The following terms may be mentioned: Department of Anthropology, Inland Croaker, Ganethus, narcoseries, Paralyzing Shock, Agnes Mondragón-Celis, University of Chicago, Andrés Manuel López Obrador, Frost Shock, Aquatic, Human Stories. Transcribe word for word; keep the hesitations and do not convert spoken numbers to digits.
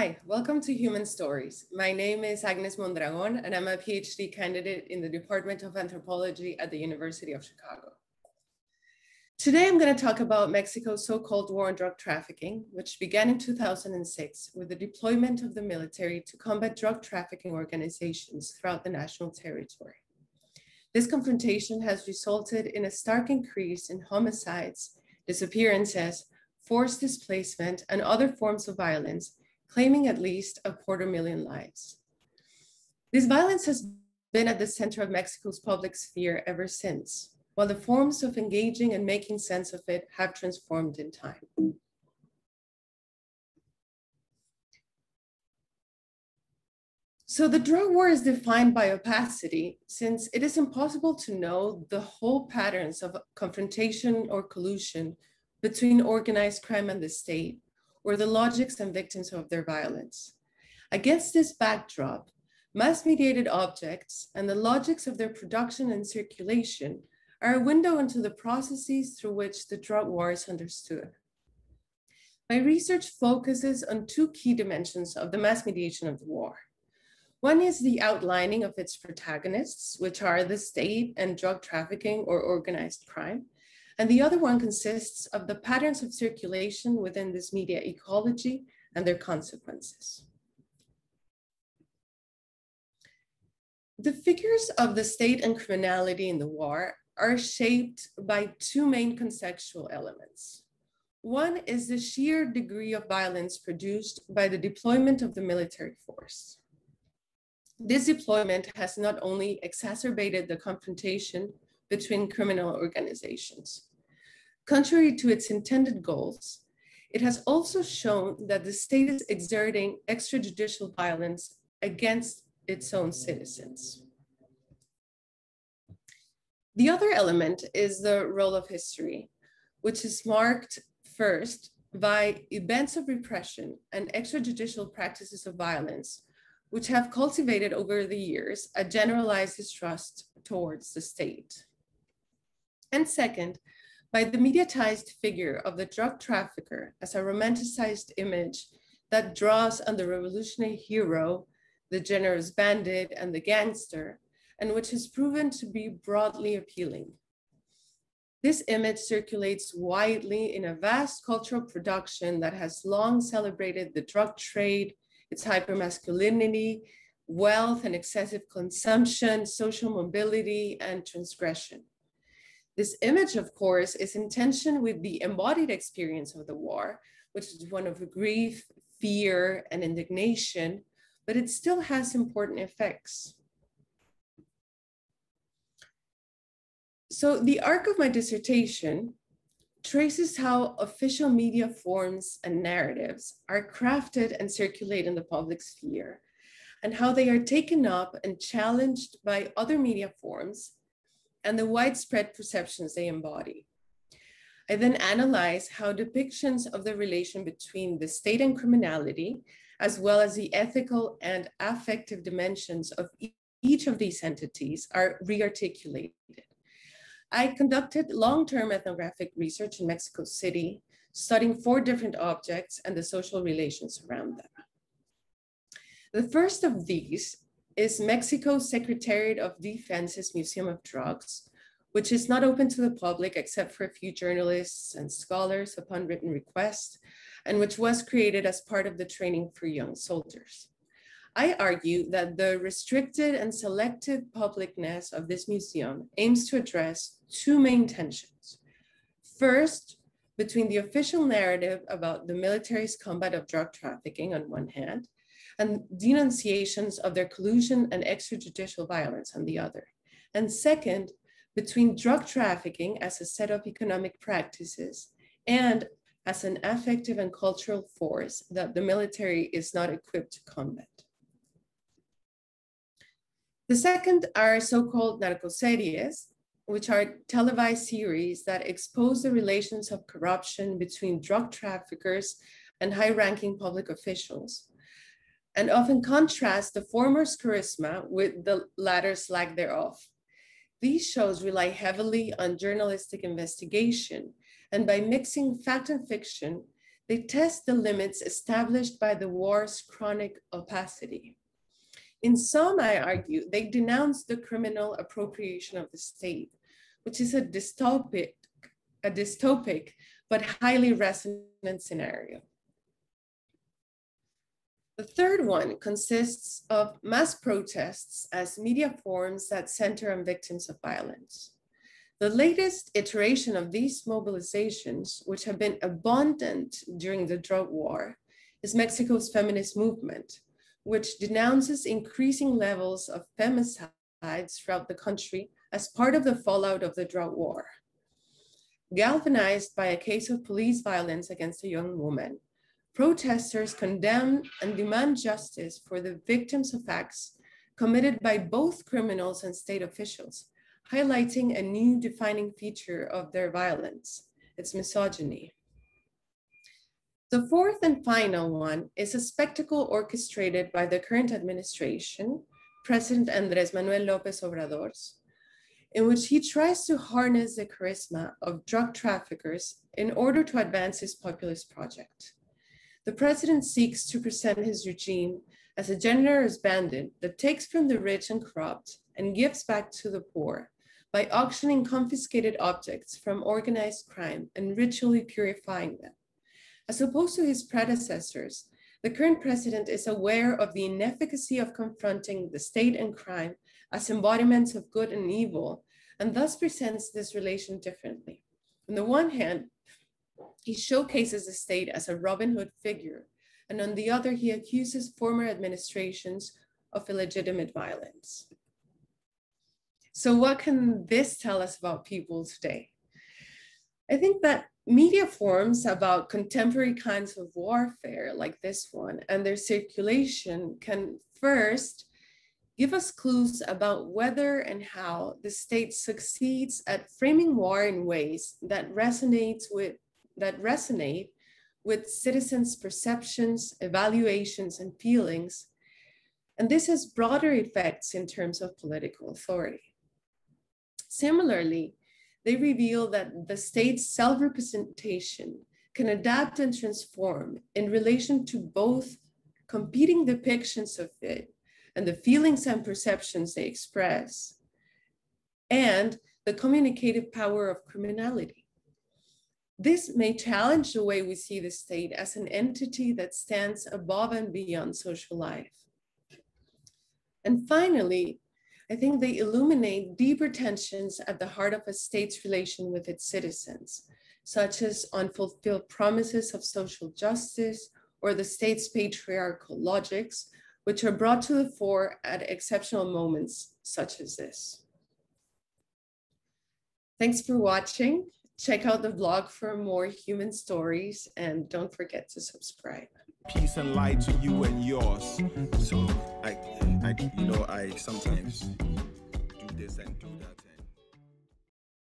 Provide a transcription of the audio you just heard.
Hi, welcome to Human Stories. My name is Agnes Mondragón, and I'm a PhD candidate in the Department of Anthropology at the University of Chicago. Today, I'm going to talk about Mexico's so-called war on drug trafficking, which began in two thousand six with the deployment of the military to combat drug trafficking organizations throughout the national territory. This confrontation has resulted in a stark increase in homicides, disappearances, forced displacement, and other forms of violence, claiming at least a quarter million lives. This violence has been at the center of Mexico's public sphere ever since, while the forms of engaging and making sense of it have transformed in time. So the drug war is defined by opacity, since it is impossible to know the whole patterns of confrontation or collusion between organized crime and the state, or the logics and victims of their violence. Against this backdrop, mass-mediated objects and the logics of their production and circulation are a window into the processes through which the drug war is understood. My research focuses on two key dimensions of the mass mediation of the war. One is the outlining of its protagonists, which are the state and drug trafficking or organized crime. And the other one consists of the patterns of circulation within this media ecology and their consequences. The figures of the state and criminality in the war are shaped by two main conceptual elements. One is the sheer degree of violence produced by the deployment of the military force. This deployment has not only exacerbated the confrontation between criminal organizations. Contrary to its intended goals, it has also shown that the state is exerting extrajudicial violence against its own citizens. The other element is the role of history, which is marked first by events of repression and extrajudicial practices of violence, which have cultivated over the years a generalized distrust towards the state. And second, by the mediatized figure of the drug trafficker as a romanticized image that draws on the revolutionary hero, the generous bandit, and the gangster, and which has proven to be broadly appealing. This image circulates widely in a vast cultural production that has long celebrated the drug trade, its hypermasculinity, wealth and excessive consumption, social mobility, and transgression. This image, of course, is in tension with the embodied experience of the war, which is one of grief, fear, and indignation, but it still has important effects. So the arc of my dissertation traces how official media forms and narratives are crafted and circulate in the public sphere, and how they are taken up and challenged by other media forms and the widespread perceptions they embody. I then analyze how depictions of the relation between the state and criminality, as well as the ethical and affective dimensions of each of these entities, are rearticulated. I conducted long-term ethnographic research in Mexico City, studying four different objects and the social relations around them. The first of these is Mexico's Secretariat of Defense's Museum of Drugs, which is not open to the public except for a few journalists and scholars upon written request, and which was created as part of the training for young soldiers. I argue that the restricted and selected publicness of this museum aims to address two main tensions. First, between the official narrative about the military's combat of drug trafficking on one hand, and denunciations of their collusion and extrajudicial violence on the other. And second, between drug trafficking as a set of economic practices and as an affective and cultural force that the military is not equipped to combat. The second are so-called narcoseries, which are televised series that expose the relations of corruption between drug traffickers and high-ranking public officials, and often contrast the former's charisma with the latter's lack thereof. These shows rely heavily on journalistic investigation, and by mixing fact and fiction, They test the limits established by the war's chronic opacity. In some, I argue, they denounce the criminal appropriation of the state, which is a dystopic, a dystopic but highly resonant scenario. The third one consists of mass protests as media forms that center on victims of violence. The latest iteration of these mobilizations, which have been abundant during the drug war, is Mexico's feminist movement, which denounces increasing levels of femicides throughout the country as part of the fallout of the drug war. Galvanized by a case of police violence against a young woman, protesters condemn and demand justice for the victims of acts committed by both criminals and state officials, highlighting a new defining feature of their violence, its misogyny. The fourth and final one is a spectacle orchestrated by the current administration, President Andrés Manuel López Obrador, in which he tries to harness the charisma of drug traffickers in order to advance his populist project. The president seeks to present his regime as a generous bandit that takes from the rich and corrupt and gives back to the poor by auctioning confiscated objects from organized crime and ritually purifying them. As opposed to his predecessors, the current president is aware of the inefficacy of confronting the state and crime as embodiments of good and evil, and thus presents this relation differently. On the one hand, he showcases the state as a Robin Hood figure, and on the other, he accuses former administrations of illegitimate violence. So what can this tell us about people today? I think that media forms about contemporary kinds of warfare like this one and their circulation can first give us clues about whether and how the state succeeds at framing war in ways that resonates with, that resonate with citizens' perceptions, evaluations, and feelings. And this has broader effects in terms of political authority. Similarly, they reveal that the state's self-representation can adapt and transform in relation to both competing depictions of it and the feelings and perceptions they express, and the communicative power of criminality. This may challenge the way we see the state as an entity that stands above and beyond social life. And finally, I think they illuminate deeper tensions at the heart of a state's relation with its citizens, such as unfulfilled promises of social justice or the state's patriarchal logics, which are brought to the fore at exceptional moments such as this. Thanks for watching. Check out the blog for more Human Stories and don't forget to subscribe. Peace and light to you and yours. So I, I you know, I sometimes do this and do that.